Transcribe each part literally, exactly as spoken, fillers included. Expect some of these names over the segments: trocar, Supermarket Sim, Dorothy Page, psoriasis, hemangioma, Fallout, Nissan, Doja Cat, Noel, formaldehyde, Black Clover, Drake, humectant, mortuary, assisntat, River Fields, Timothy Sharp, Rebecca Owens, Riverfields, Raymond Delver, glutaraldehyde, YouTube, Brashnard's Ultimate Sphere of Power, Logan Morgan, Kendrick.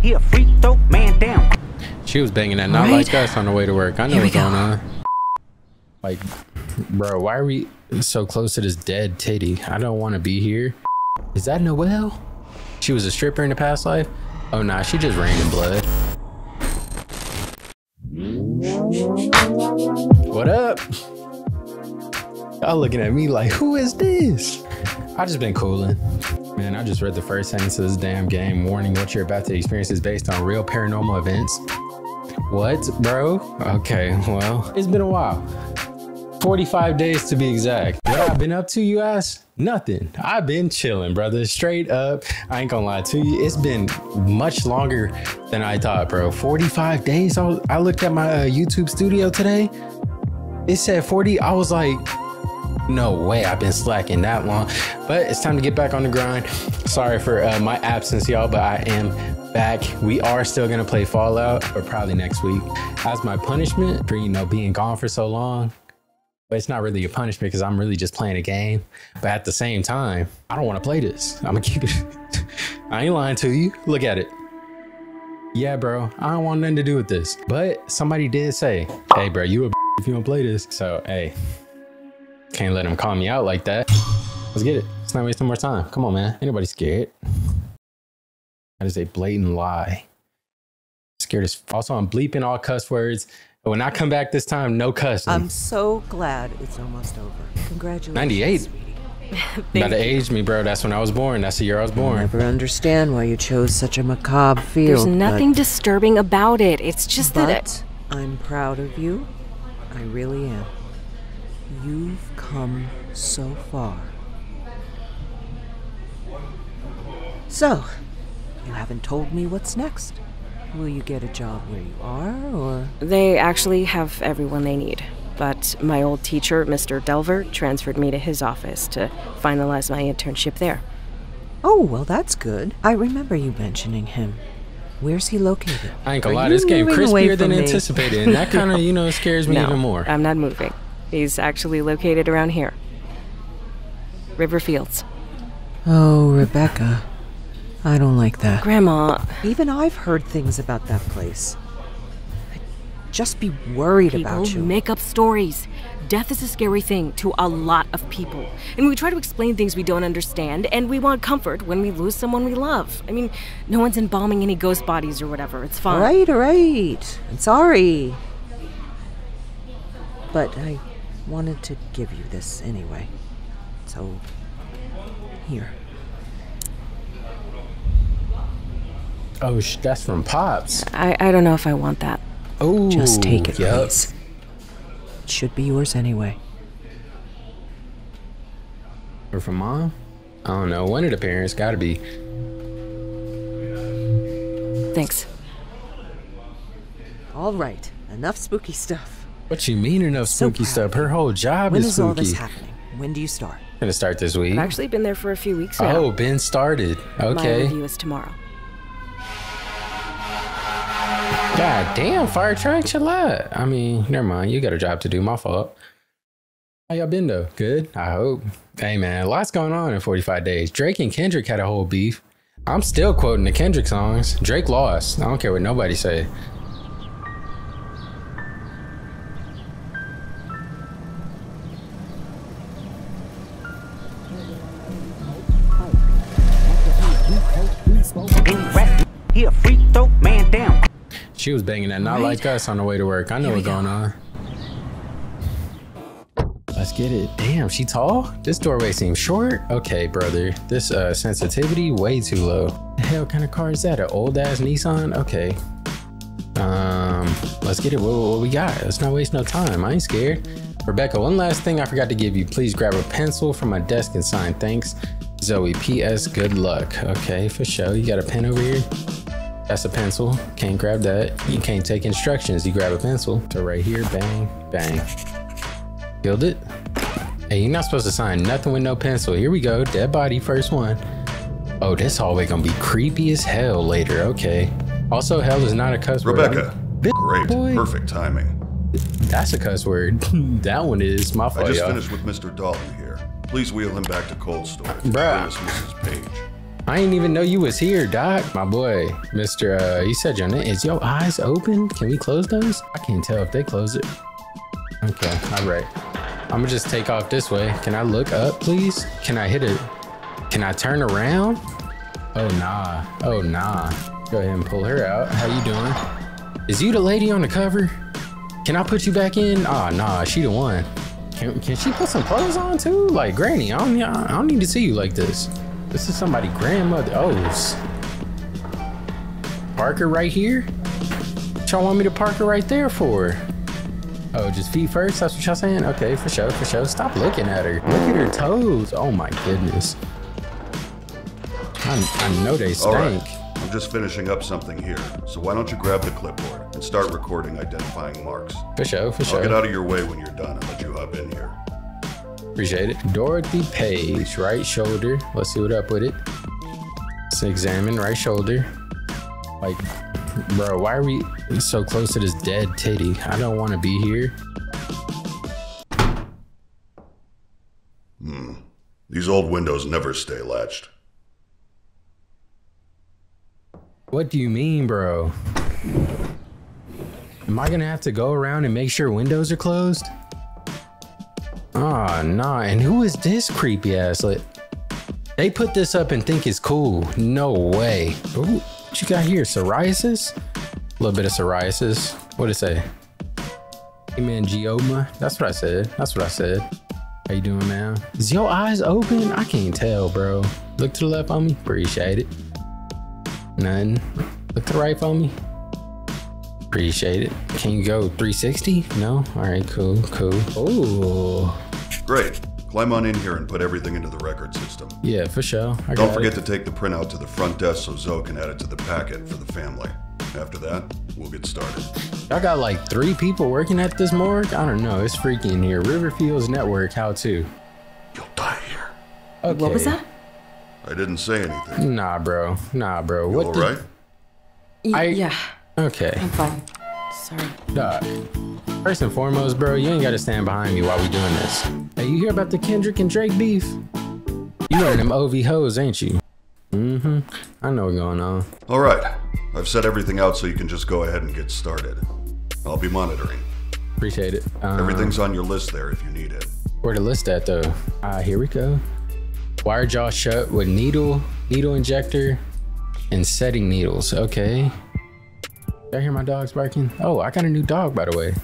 He a free throw man down. She was banging that not right. Like us on the way to work. I know what's go. Going on. Like, bro, why are we so close to this dead titty? I don't want to be here. Is that Noel? She was a stripper in the past life? Oh nah, she just ran in blood. What up? Y'all looking at me like, who is this? I just been cooling. Man, I just read the first sentence of this damn game. Warning, what you're about to experience is based on real paranormal events. What, bro? Okay, well, it's been a while. forty-five days to be exact. What I've been up to, you ass? Nothing. I've been chilling, brother. Straight up. I ain't gonna lie to you. It's been much longer than I thought, bro. forty-five days? I, was, I looked at my uh, YouTube studio today. It said forty. I was like, no way I've been slacking that long. But it's time to get back on the grind. Sorry for uh, my absence, y'all, but I am back. We are still gonna play Fallout, or probably next week. As my punishment for, you know, being gone for so long. But it's not really a punishment because I'm really just playing a game. But at the same time, I don't want to play this. I'm gonna keep it. I ain't lying to you. Look at it. Yeah, bro, I don't want nothing to do with this. But somebody did say, hey, bro, you a b if you don't play this. So, hey, can't let him call me out like that. Let's get it. Let's not waste no more time. Come on, man. Anybody scared? That is a blatant lie. Scared as f. Also, I'm bleeping all cuss words. When I come back this time, no cussing. I'm so glad it's almost over. Congratulations. ninety-eight. About to age me, bro. That's when I was born. That's the year I was born. I never understand why you chose such a macabre field. There's nothing disturbing about it. It's just but that it... I'm proud of you. I really am. You've come so far. So, you haven't told me what's next. Will you get a job where you are, or...? They actually have everyone they need, but my old teacher, Mister Delver, transferred me to his office to finalize my internship there. Oh, well, that's good. I remember you mentioning him. Where's he located? I ain't gonna lie, this game crispier than anticipated, and that kind of, you know, scares me even more. I'm not moving. He's actually located around here. River Fields. Oh, Rebecca. I don't like that. Grandma. Even I've heard things about that place. I'd just be worried people about you. People make up stories. Death is a scary thing to a lot of people. And we try to explain things we don't understand, and we want comfort when we lose someone we love. I mean, no one's embalming any ghost bodies or whatever. It's fine. All right, all right. I'm sorry. But I wanted to give you this anyway. So, here. Oh, sh that's from Pops. I, I don't know if I want that. Oh, just take it, yep. Please. It should be yours anyway. Or from Mom? I don't know. One of the parents got to be. Thanks. All right. Enough spooky stuff. What you mean enough spooky so stuff? Her whole job when is spooky. When is all this happening? When do you start? I'm going to start this week. I've actually been there for a few weeks now. Oh, been started. Okay. My review is tomorrow. God damn, fire truck, chill out. I mean, never mind. You got a job to do. My fault. How y'all been though? Good, I hope. Hey man, lots going on in forty-five days. Drake and Kendrick had a whole beef. I'm still quoting the Kendrick songs. Drake lost. I don't care what nobody say. He a free throw man down. She was banging that not right. Like us on the way to work. I know what's going on. Let's get it. Damn, she tall? This doorway seems short. Okay, brother. This uh, sensitivity way too low. What the hell kind of car is that? An old ass Nissan? Okay. Um, let's get it. What, what we got? Let's not waste no time. I ain't scared. Rebecca, one last thing I forgot to give you. Please grab a pencil from my desk and sign. Thanks, Zoe. P S Good luck. Okay, for sure. You got a pen over here? That's a pencil. Can't grab that. You can't take instructions. You grab a pencil. So right here, bang, bang. Killed it. Hey, you're not supposed to sign nothing with no pencil. Here we go. Dead body, first one. Oh, this hallway gonna be creepy as hell later. Okay. Also, hell is not a cuss word. Rebecca, great, boy. Perfect timing. That's a cuss word. That one is my fault. I just finished with Mister Dalton here. Please wheel him back to cold storage. Bruh. Missus Page. I didn't even know you was here, Doc. My boy, Mister Uh, you said your name. Is your eyes open? Can we close those? I can't tell if they close it. Okay, all right. I'm gonna just take off this way. Can I look up, please? Can I hit it? Can I turn around? Oh, nah. Oh, nah. Go ahead and pull her out. How you doing? Is you the lady on the cover? Can I put you back in? Oh, nah, she the one. Can, can she put some clothes on too? Like, Granny, I don't, I don't need to see you like this. This is somebody grandmother. Oh, Parker right here? What y'all want me to park her right there for? Oh, just feet first? That's what y'all saying? Okay, for sure, for sure. Stop looking at her. Look at her toes. Oh my goodness. I, I know they stink. All right. I'm just finishing up something here. So why don't you grab the clipboard and start recording identifying marks? For sure, for sure. I'll get out of your way when you're done and let you hop in here. Appreciate it. Dorothy Page, right shoulder. Let's see what up with it. Let's examine right shoulder. Like, bro, why are we so close to this dead titty? I don't want to be here. Hmm. These old windows never stay latched. What do you mean, bro? Am I gonna have to go around and make sure windows are closed? Ah, oh, nah, and who is this creepy asslet? They put this up and think it's cool. No way. Ooh, what you got here? Psoriasis? A little bit of psoriasis. What'd it say? Hemangioma? That's what I said. That's what I said. How you doing, man? Is your eyes open? I can't tell, bro. Look to the left on me. Appreciate it. None. Look to the right on me. Appreciate it. Can you go three sixty? No? All right, cool, cool. Oh, great. Climb on in here and put everything into the record system. Yeah, for sure. I Don't forget it. to take the printout to the front desk so Zoe can add it to the packet for the family. After that, we'll get started. Y'all got like three people working at this morgue? I don't know. It's freaky in here. Riverfields Network, how to. You'll die here. Okay. What was that? I didn't say anything. Nah, bro. Nah, bro. You what all right? I yeah. Okay. I'm fine. Sorry. Doc, first and foremost, bro, you ain't got to stand behind me while we doing this. Hey, you hear about the Kendrick and Drake beef? You one of them O V hoes, ain't you? Mm-hmm. I know what's going on. All right. I've set everything out so you can just go ahead and get started. I'll be monitoring. Appreciate it. Um, Everything's on your list there if you need it. Where the list at, though? Ah, uh, here we go. Wire jaw shut with needle, needle injector, and setting needles. Okay. Did I hear my dogs barking? Oh, I got a new dog, by the way.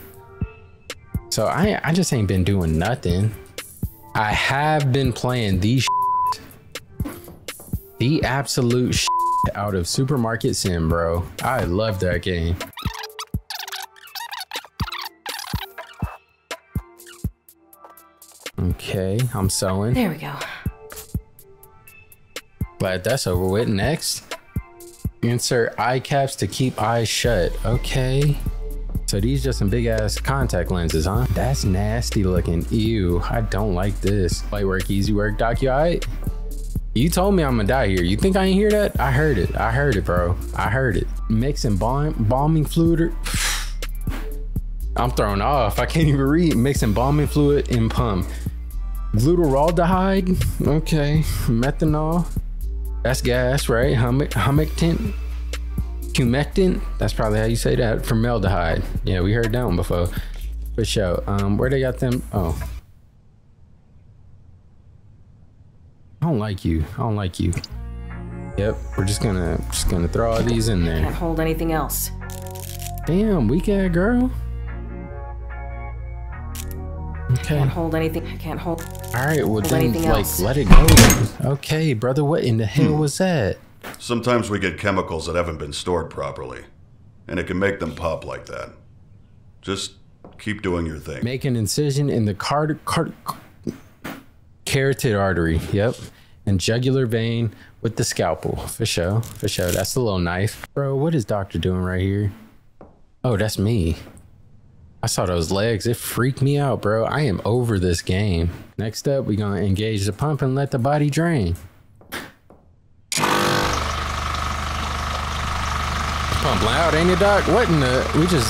So I I just ain't been doing nothing. I have been playing the shit, the absolute shit out of Supermarket Sim, bro. I love that game. Okay, I'm sewing. There we go. Glad that's over with. Next. Insert eye caps to keep eyes shut. Okay, so these just some big ass contact lenses, huh? That's nasty looking. Ew, I don't like this. Light work, easy work, Doc. You all right? You told me I'm gonna die here. You think I ain't hear that? I heard it. I heard it, bro. I heard it. Mix and balm balming fluid. Or I'm thrown off. I can't even read. Mix and balming fluid and pump. Glutaraldehyde. Okay, methanol. That's gas, right? Humectant, humectant. That's probably how you say that. Formaldehyde. Yeah, we heard that one before. For sure. Um, where they got them? Oh, I don't like you. I don't like you. Yep. We're just gonna just gonna throw all these in there. Can't hold anything else. Damn, weak ass girl. Okay. I can't hold anything. I can't hold. All right, well then, like, else. let it go. Okay, brother, what in the hell was that? Sometimes we get chemicals that haven't been stored properly, and it can make them pop like that. Just keep doing your thing. Make an incision in the card, card, carotid artery, yep, and jugular vein with the scalpel, for sure, for sure. That's the little knife. Bro, what is Doctor doing right here? Oh, that's me. I saw those legs. It freaked me out, bro. I am over this game. Next up, we're gonna engage the pump and let the body drain. Pump loud, ain't it, Doc? What in the? We just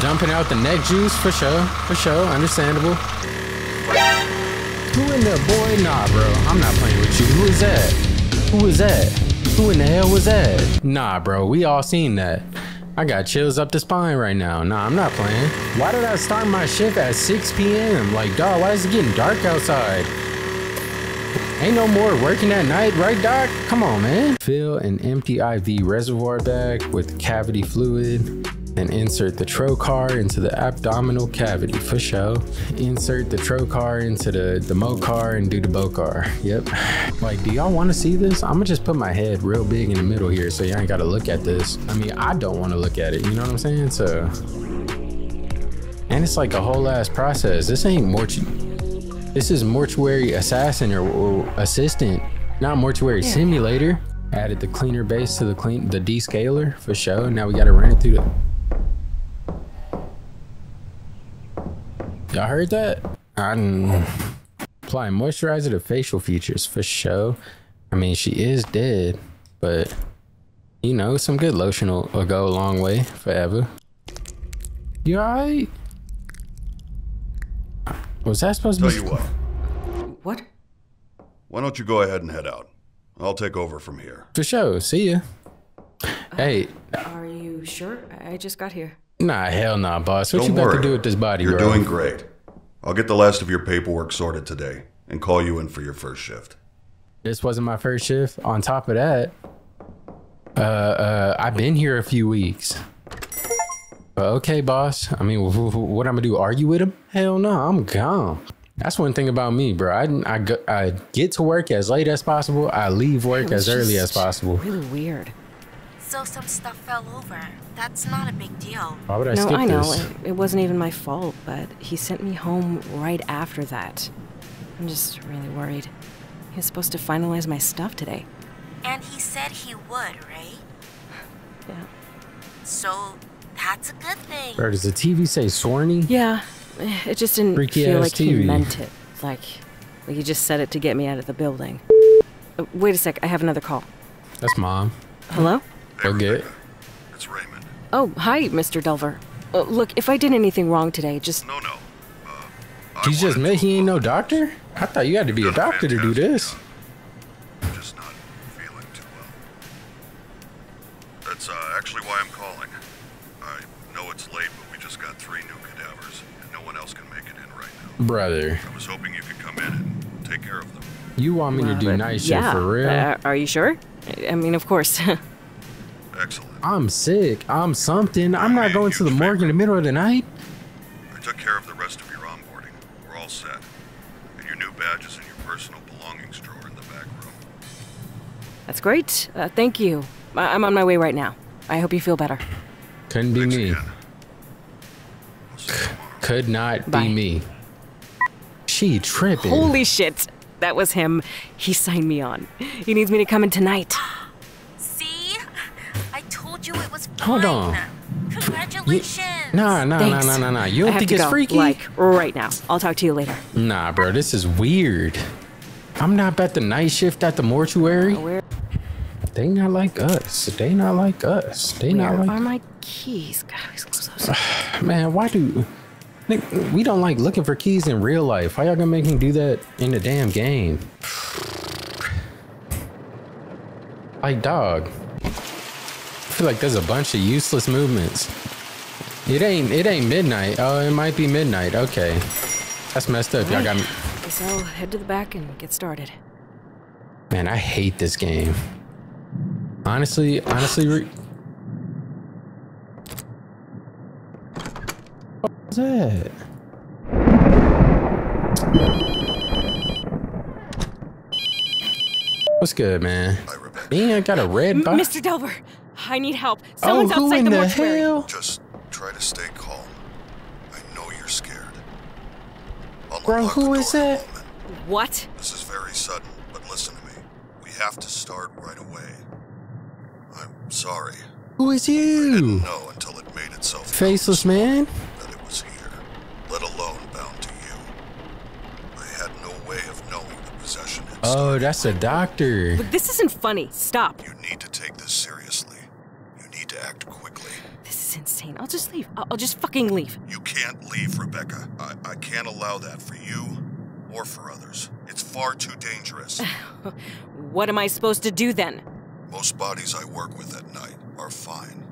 dumping out the neck juice for sure, for sure. Understandable. Who in the boy? Nah, bro. I'm not playing with you. Who is that? Who is that? Who in the hell was that? Nah, bro, we all seen that. I got chills up the spine right now. Nah, I'm not playing. Why did I start my shift at six P M? Like, dog, why is it getting dark outside? Ain't no more working at night, right, doc? Come on, man. Fill an empty I V reservoir bag with cavity fluid and insert the trocar into the abdominal cavity, for sure. Insert the trocar into the, the mocar and do the bocar, yep. Like, do y'all wanna see this? I'ma just put my head real big in the middle here so y'all ain't gotta look at this. I mean, I don't wanna look at it, you know what I'm saying? So, and it's like a whole ass process. This ain't mortuary. This is Mortuary Assassin or, or Assistant, not Mortuary Simulator. Added the cleaner base to the clean, the descaler for show. Now we gotta run it through the. Y'all heard that? I didn't. Apply moisturizer to facial features for show. I mean, she is dead, but you know, some good lotion will, will go a long way forever. You alright? Was that supposed to be? Tell you what. What? Why don't you go ahead and head out? I'll take over from here. For sure. See ya. Uh, hey. Are you sure? I just got here. Nah, hell nah, boss. What don't you about worry. to do with this body, You're bro? You're doing great. I'll get the last of your paperwork sorted today and call you in for your first shift. This wasn't my first shift. On top of that, uh, uh, I've been here a few weeks. Okay, boss. I mean, what I'm gonna do? Argue with him? Hell no, I'm gone. That's one thing about me, bro. I I, go, I get to work as late as possible. I leave work as early as possible. Really weird. So some stuff fell over. That's not a big deal. Why would I skip this? No, I know it, it wasn't even my fault, but he sent me home right after that. I'm just really worried. He was supposed to finalize my stuff today. And he said he would, right? Yeah. So. That's a good thing. Bro, does the T V say Swarny? Yeah, it just didn't Freaky feel like T V. He meant it. Like, like he just said it to get me out of the building. Oh, wait a sec, I have another call. That's Mom. Hello? Hey, okay. It's Raymond. Oh, hi, Mister Delver. Uh, look, if I did anything wrong today, just... No, no. Uh, He's just me, he ain't no doctor? I thought you had to be a doctor to do this. I'm just not feeling too well. That's uh, actually why I'm calling. It's late, but we just got three new cadavers, and no one else can make it in right now. Brother. I was hoping you could come in and take care of them. You want me well, to do nice shit yeah. for real? Uh, are you sure? I mean, of course. Excellent. I'm sick. I'm something. I'm not going to the morgue in the middle of the night. I took care of the rest of your onboarding. We're all set. And your new badge is in your personal belongings drawer in the back room. That's great. Uh, thank you. I I'm on my way right now. I hope you feel better. Couldn't be me. Could not Bye. be me. She tripping. Holy shit. That was him. He signed me on. He needs me to come in tonight. See? I told you it was fun. Hold on. Congratulations. You, nah, nah, Thanks. nah, nah, nah, nah. You don't think it's go, freaky? Like, right now. I'll talk to you later. Nah, bro. This is weird. I'm not about the night shift at the mortuary. Uh, they not like us. They not like us. They Where not like... Where are my keys? God, I lose those. Man, why do... We don't like looking for keys in real life. Why y'all gonna make me do that in the damn game? Like, dog. I feel like there's a bunch of useless movements. It ain't it ain't midnight. Oh, it might be midnight. Okay. That's messed up. Y'all right. got me. So head to the back and get started. Man, I hate this game. Honestly, honestly... Re That? What's good, man? Me, I got a red box. Mister Delver, I need help. Someone's oh, outside the mortuary. Hell? Just try to stay calm. I know you're scared. I'll Bro, who is that? What? This is very sudden, but listen to me. We have to start right away. I'm sorry. Who is you? I didn't know until it made itself faceless, man. Let alone bound to you. I had no way of knowing the possession had started. Oh, that's a doctor. But this isn't funny. Stop. You need to take this seriously. You need to act quickly. This is insane. I'll just leave. I'll, I'll just fucking leave. You can't leave, Rebecca. I, I can't allow that for you or for others. It's far too dangerous. What am I supposed to do then? Most bodies I work with at night are fine,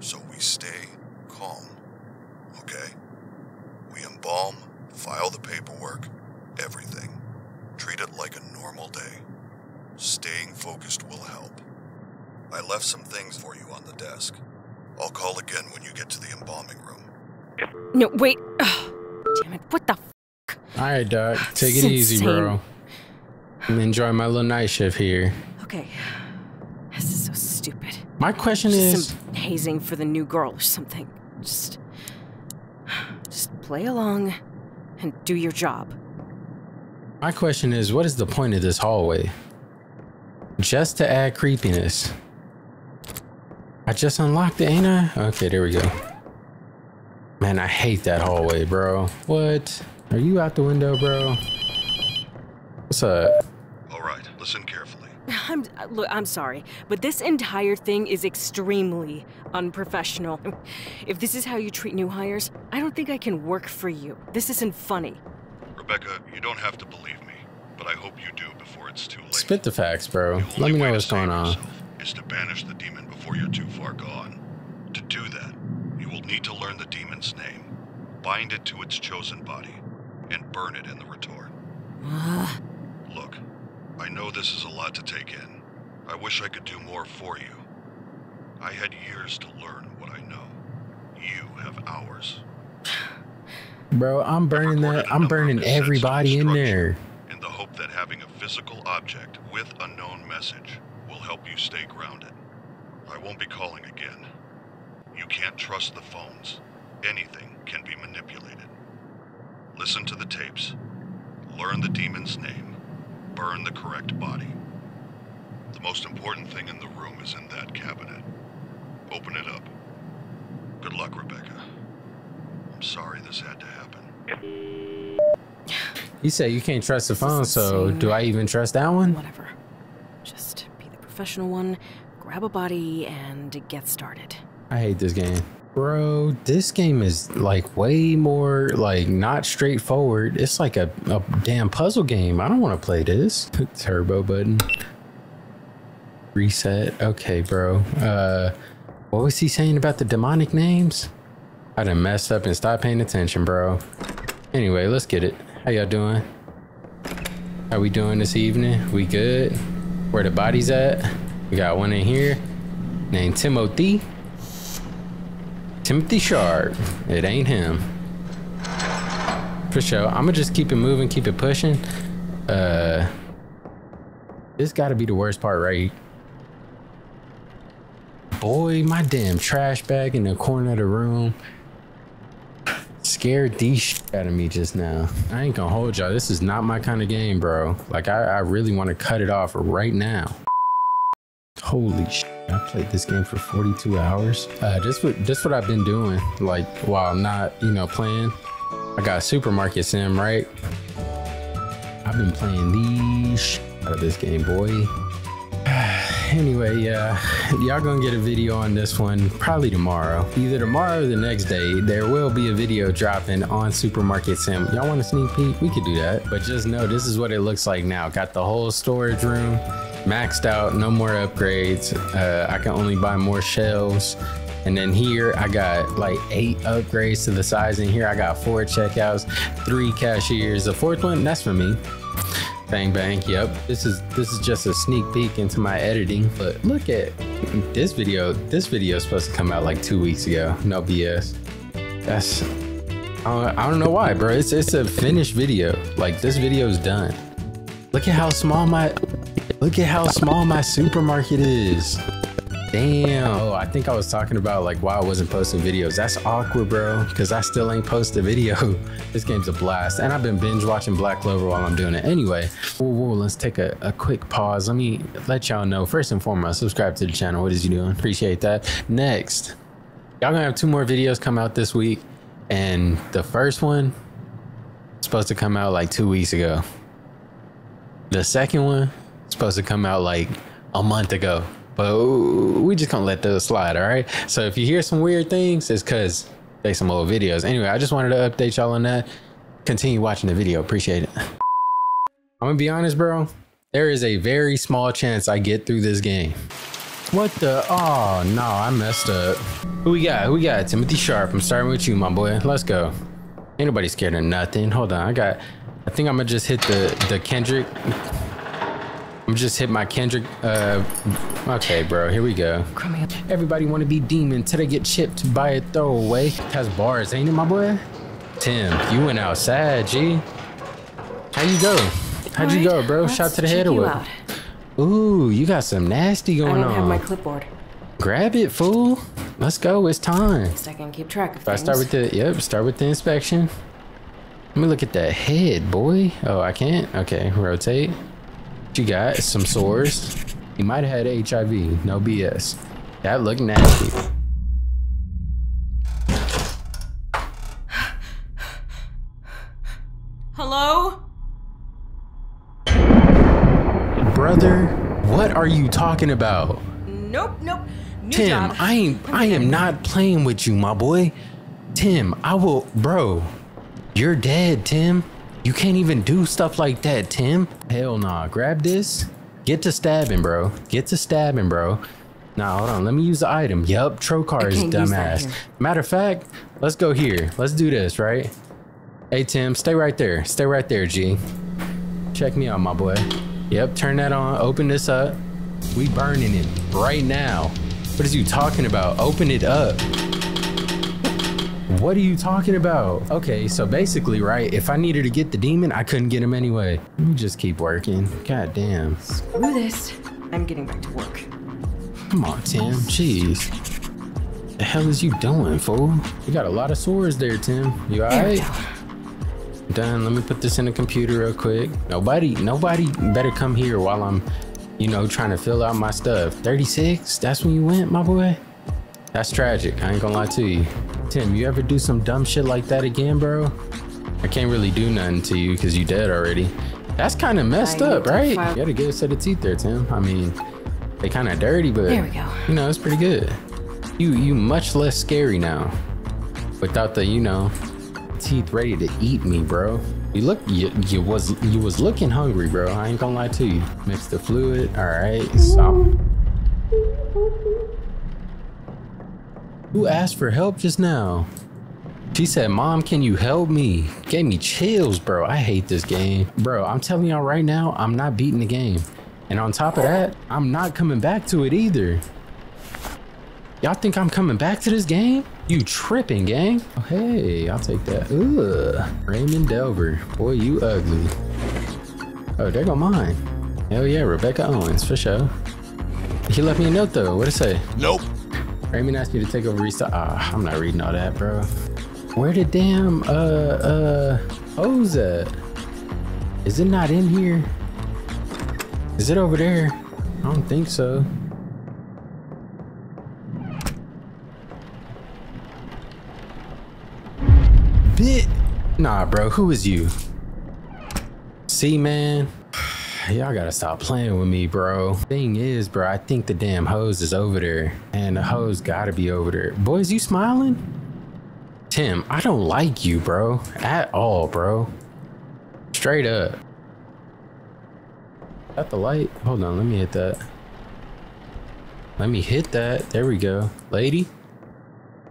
so we stay calm, okay? We embalm, file the paperwork, everything. Treat it like a normal day. Staying focused will help. I left some things for you on the desk. I'll call again when you get to the embalming room. No, wait. Ugh. Damn it, what the fuck? Alright, Doc. Take it easy, bro. And enjoy my little night shift here. Okay. This is so stupid. My question is... some hazing for the new girl or something. Just... Just play along and do your job. My question is, what is the point of this hallway? Just to add creepiness. I just unlocked it, ain't I? Okay, there we go. Man, I hate that hallway, bro. What? Are you out the window, bro? What's up? All right, listen carefully. I'm look, I'm sorry, but this entire thing is extremely unprofessional. If this is how you treat new hires, I don't think I can work for you. This isn't funny. Rebecca, you don't have to believe me, but I hope you do before it's too late. Spit the facts, bro. Let me know what's going on. Is to banish the demon before you're too far gone. To do that, you will need to learn the demon's name, bind it to its chosen body, and burn it in the retort. Uh. Look, I know this is a lot to take in. I wish I could do more for you. I had years to learn what I know. You have hours. Bro, I'm burning that. I'm burning everybody in there. In the hope that having a physical object with a known message will help you stay grounded. I won't be calling again. You can't trust the phones. Anything can be manipulated. Listen to the tapes. Learn the demon's name. Burn the correct body. The most important thing in the room is in that cabinet. Open it up. Good luck, Rebecca. I'm sorry this had to happen. You said you can't trust the phone, so do I even trust that one? Whatever. Just... professional one, grab a body and get started. I hate this game, bro. This game is like way more like not straightforward. It's like a, a damn puzzle game. I don't want to play this. Turbo button, reset. Okay, bro. Uh, what was he saying about the demonic names? I done messed up and stopped paying attention, bro. Anyway, let's get it. How y'all doing? How we doing this evening? We good? Where the body's at. We got one in here named Timothy. Timothy Sharp. It ain't him. For sure. I'm gonna just keep it moving, keep it pushing. Uh, this gotta be the worst part, right? Boy, my damn trash bag in the corner of the room scared the shit out of me just now. I ain't gonna hold y'all. This is not my kind of game, bro. Like, I, I really want to cut it off right now. Holy shit. I played this game for forty-two hours. Uh, this what this what I've been doing, like, while not, you know, playing. I got Supermarket Sim, right? I've been playing the shit out of this game, boy. Anyway, yeah, uh, y'all gonna get a video on this one probably tomorrow. Either tomorrow or the next day, there will be a video dropping on Supermarket Sim. Y'all want a sneak peek? We could do that. But just know this is what it looks like now. Got the whole storage room maxed out, no more upgrades. Uh, I can only buy more shelves. And then here, I got like eight upgrades to the size. And here, I got four checkouts, three cashiers. The fourth one, that's for me. Bang bang, yep. This is this is just a sneak peek into my editing, but look at this video. This video is supposed to come out like two weeks ago. No B S. That's uh, I don't know why, bro. It's it's a finished video. Like, this video is done. Look at how small my look at how small my supermarket is. Damn. Oh, I think I was talking about like why I wasn't posting videos. That's awkward, bro, because I still ain't post a video. This game's a blast, and I've been binge watching Black Clover while I'm doing it. Anyway, whoa, whoa, let's take a, a quick pause. Let me let y'all know, first and foremost, subscribe to the channel. What is you doing? Appreciate that. Next, y'all gonna have two more videos come out this week, and the first one is supposed to come out like two weeks ago. The second one is supposed to come out like a month ago. But we just gonna let those slide, all right? So if you hear some weird things, it's because they some old videos. Anyway, I just wanted to update y'all on that. Continue watching the video. Appreciate it. I'm gonna be honest, bro. There is a very small chance I get through this game. What the? Oh, no, I messed up. Who we got? Who we got? Timothy Sharp. I'm starting with you, my boy. Let's go. Ain't nobody scared of nothing. Hold on. I got, I think I'm gonna just hit the, the Kendrick. I'm just hit my Kendrick. Uh, okay, bro. Here we go. Everybody want to be demon till they get chipped by a throwaway. Has bars, ain't it, my boy? Tim, you went outside, G. How you go? How'd right, you go, bro? Shot to the head or what? Ooh, you got some nasty going on. I don't on. have my clipboard. Grab it, fool. Let's go. It's time. Next I can keep track of if things. I start with the yep. Start with the inspection. Let me look at that head, boy. Oh, I can't. Okay, rotate. What you got? Some sores. You might have had H I V. No B S. That looked nasty. Hello? Brother, what are you talking about? Nope, nope. New Tim, job. I ain't I am not playing with you, my boy. Tim, I will bro. You're dead, Tim. You can't even do stuff like that, Tim. Hell nah. Grab this. Get to stabbing, bro. Get to stabbing, bro. Nah, hold on. Let me use the item. Yup, Trocar is dumbass. Matter of fact, let's go here. Let's do this, right? Hey Tim, stay right there. Stay right there, G. Check me out, my boy. Yep, turn that on. Open this up. We burning it right now. What is you talking about? Open it up. What are you talking about? Okay, so basically, right, if I needed to get the demon, I couldn't get him anyway. Let me just keep working. God damn. Screw this. I'm getting back to work. Come on, Tim. Jeez. What the hell is you doing, fool? You got a lot of sores there, Tim. You all right? Done. Let me put this in the computer real quick. Nobody, nobody better come here while I'm, you know, trying to fill out my stuff. thirty-six? That's when you went, my boy? That's tragic. I ain't gonna lie to you. Tim, you ever do some dumb shit like that again, bro? I can't really do nothing to you because you dead already. That's kind of messed I up, right? You gotta get a set of teeth there, Tim. I mean, they kind of dirty, but there we go. You know, it's pretty good. You, you much less scary now without the, you know, teeth ready to eat me, bro. You look, you, you was you was looking hungry, bro. I ain't gonna lie to you. Mix the fluid. All right. So, who asked for help just now? She said, "Mom, can you help me?" Gave me chills, bro. I hate this game, bro. I'm telling y'all right now, I'm not beating the game, and on top of that, I'm not coming back to it either. Y'all think I'm coming back to this game? You tripping, gang. Oh, hey, I'll take that. Ugh. Raymond Delver. Boy, you ugly. Oh, there go mine. Hell yeah, Rebecca Owens, for sure. He left me a note, though. What'd it say? Nope. Raymond asked me to take over Restart. Ah, I'm not reading all that, bro. Where the damn, uh, uh, O's at? Is it not in here? Is it over there? I don't think so. Bit. Nah, bro, who is you? See, man, y'all gotta stop playing with me, bro. Thing is, bro, I think the damn hose is over there, and the hose gotta be over there. Boys, you smiling? Tim, I don't like you, bro, at all, bro. Straight up. Got the light? Hold on, let me hit that. Let me hit that. There we go. Lady,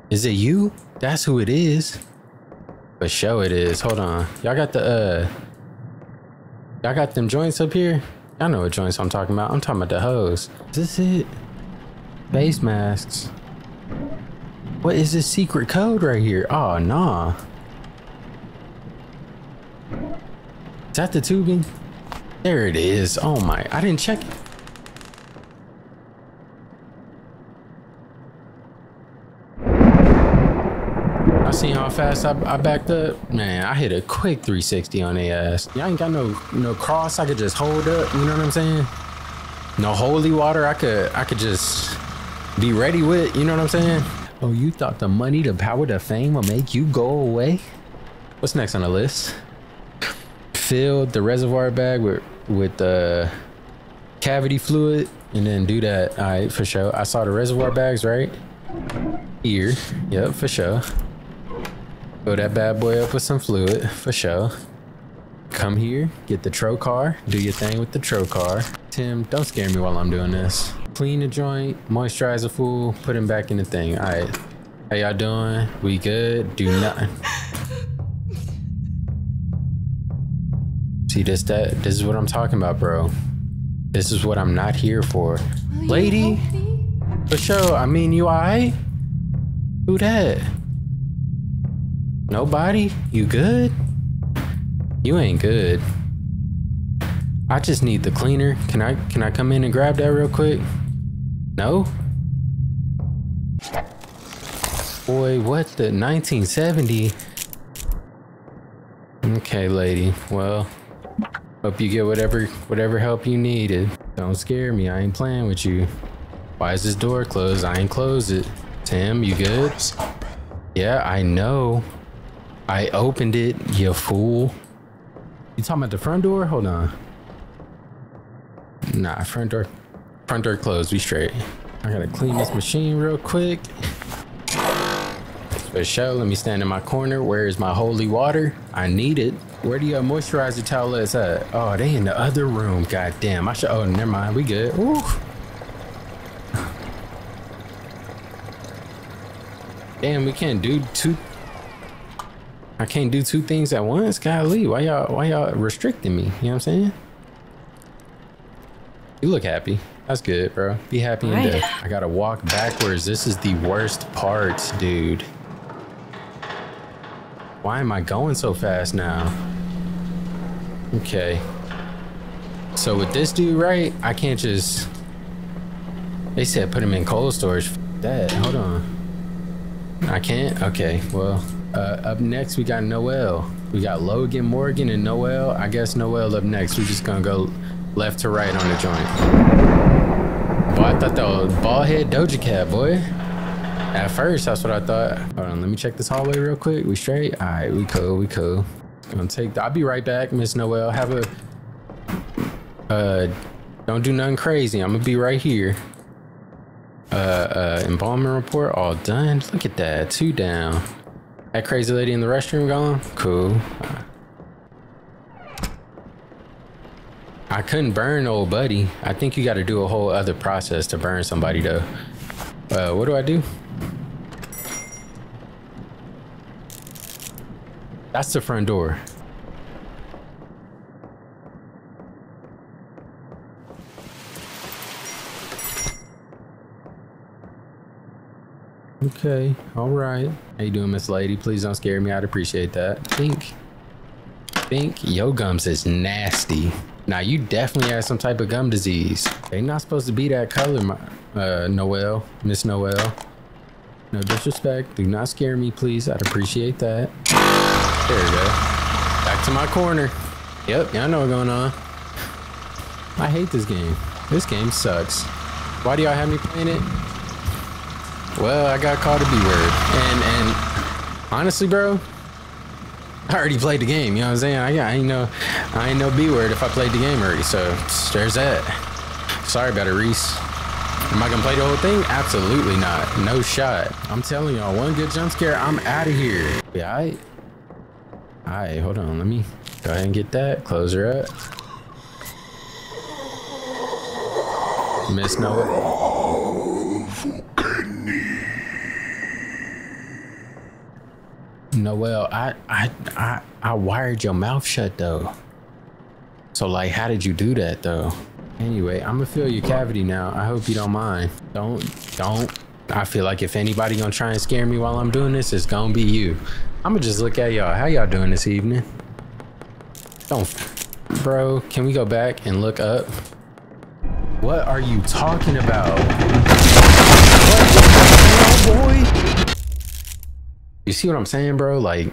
is it you? That's who it is. For sure it is. Hold on. Y'all got the, uh, y'all got them joints up here? Y'all know what joints I'm talking about. I'm talking about the hose. Is this it? Face masks. What is this secret code right here? Oh, nah. Is that the tubing? There it is. Oh my, I didn't check it. Seen how fast I, I backed up, man. I hit a quick three sixty on their ass. Y'all ain't got no no cross I could just hold up, you know what I'm saying? No holy water I could I could just be ready with, you know what I'm saying? Oh, you thought the money, the power, the fame will make you go away? What's next on the list? Fill the reservoir bag with with the uh, cavity fluid and then do that. All right, for sure. I saw the reservoir bags right here. Yep, for sure. Fill that bad boy up with some fluid, for sure. come here, get the trocar, do your thing with the trocar. Tim, don't scare me while I'm doing this. Clean the joint, moisturize the fool, put him back in the thing. All right, how y'all doing? We good? Do nothing. See this, that, this is what I'm talking about, bro. This is what I'm not here for. Will Lady, for sure, I mean, you all right? Who that? Nobody? You good? You ain't good. I just need the cleaner. Can I can I come in and grab that real quick? No? Boy, what the nineteen seventy? Okay, lady. Well, hope you get whatever whatever help you needed. Don't scare me. I ain't playing with you. Why is this door closed? I ain't closed it. Tim, you good? Yeah, I know. I opened it, you fool. You talking about the front door? Hold on. Nah, front door, front door closed. We straight. I gotta clean this machine real quick. For sure. Let me stand in my corner. Where is my holy water? I need it. Where do your moisturizer towel is at? Oh, they in the other room. God damn. I should. Oh, never mind. We good. Ooh. Damn, we can't do two. I can't do two things at once. Golly, why y'all why y'all restricting me? You know what I'm saying? You look happy. That's good, bro. Be happy and dead. I gotta walk backwards. This is the worst part, dude. Why am I going so fast now? Okay. So with this dude, right? I can't just. They said put him in cold storage. F that. Hold on. I can't? Okay, well. Uh, up next, we got Noel. We got Logan Morgan and Noel. I guess Noel up next. We're just gonna go left to right on the joint. Boy, I thought that was bald head Doja Cat, boy. At first, that's what I thought. Hold on, let me check this hallway real quick. We straight? All right, we cool, we cool. Gonna take. The, I'll be right back, Miss Noel. Have a. Uh, don't do nothing crazy. I'm gonna be right here. Uh, uh, embalming report all done. Look at that, two down. That crazy lady in the restroom gone? Cool. I couldn't burn old buddy. I think you gotta do a whole other process to burn somebody though. Uh, what do I do? That's the front door. Okay, all right. How you doing, Miss Lady? Please don't scare me. I'd appreciate that. Think, think. Yo gums is nasty. Now you definitely have some type of gum disease. They not supposed to be that color, my, uh, Noel, Miss Noel. No disrespect. Do not scare me, please. I'd appreciate that. There we go. Back to my corner. Yep, y'all know what's going on. I hate this game. This game sucks. Why do y'all have me playing it? Well, I got called a B-word, and and honestly, bro, I already played the game. You know what I'm saying? I, I ain't no, I ain't no B-word if I played the game already. So there's that. Sorry about it, Reese. Am I gonna play the whole thing? Absolutely not. No shot. I'm telling y'all, one good jump scare, I'm out of here. Yeah, all right. All right, hold on. Let me go ahead and get that. Close her up. Miss Noah. Noel, I, I, I, I wired your mouth shut though. So like, how did you do that though? Anyway, I'm gonna fill your cavity now. I hope you don't mind. Don't, don't. I feel like if anybody gonna try and scare me while I'm doing this, it's gonna be you. I'm gonna just look at y'all. How y'all doing this evening? Don't, bro, can we go back and look up? What are you talking about? What the hell, boy? You see what I'm saying, bro? Like,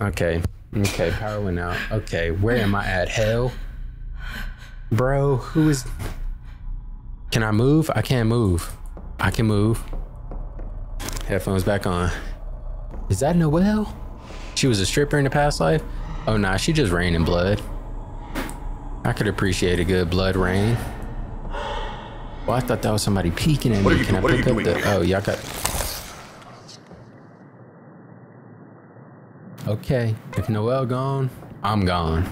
okay, okay, power went out. Okay, where am I at? Hell, bro, who is? Can I move? I can't move. I can move. Headphones back on. Is that Noel? She was a stripper in the past life. Oh nah, she just rained in blood. I could appreciate a good blood rain. Well, I thought that was somebody peeking at me. Can I pick up the? Oh, y'all got. Okay, if Noel gone, I'm gone.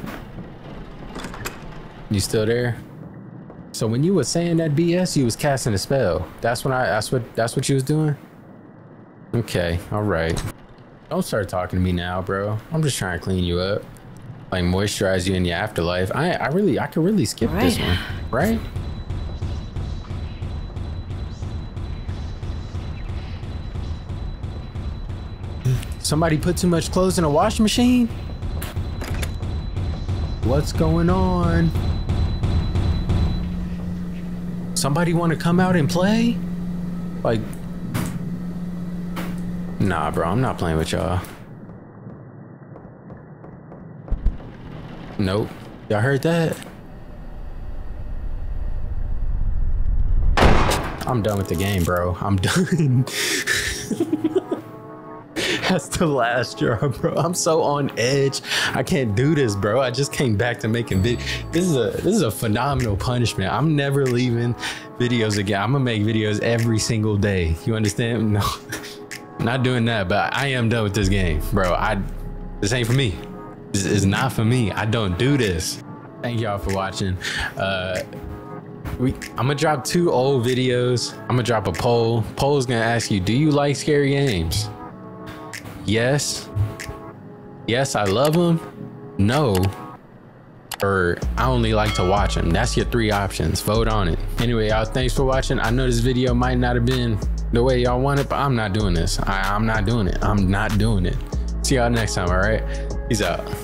You still there? So when you were saying that B S, you was casting a spell. That's when I. That's what. That's what you was doing. Okay. All right. Don't start talking to me now, bro. I'm just trying to clean you up, like moisturize you in your afterlife. I. I really. I could really skip right. this one, right? Somebody put too much clothes in a washing machine? What's going on? Somebody want to come out and play? Like, nah, bro, I'm not playing with y'all. Nope. Y'all heard that? I'm done with the game, bro. I'm done. That's the last draw, bro. I'm so on edge. I can't do this, bro. I just came back to making videos. This is a this is a phenomenal punishment. I'm never leaving videos again. I'm gonna make videos every single day. You understand? No, not doing that. But I am done with this game, bro. I this ain't for me. This is not for me. I don't do this. Thank y'all for watching. Uh, We, I'm gonna drop two old videos. I'm gonna drop a poll. Poll's gonna ask you, do you like scary games? Yes. Yes, I love them. No. Or I only like to watch them. That's your three options. Vote on it. Anyway, y'all, thanks for watching. I know this video might not have been the way y'all want it, but I'm not doing this. I, I'm not doing it. I'm not doing it. See y'all next time, all right? Peace out.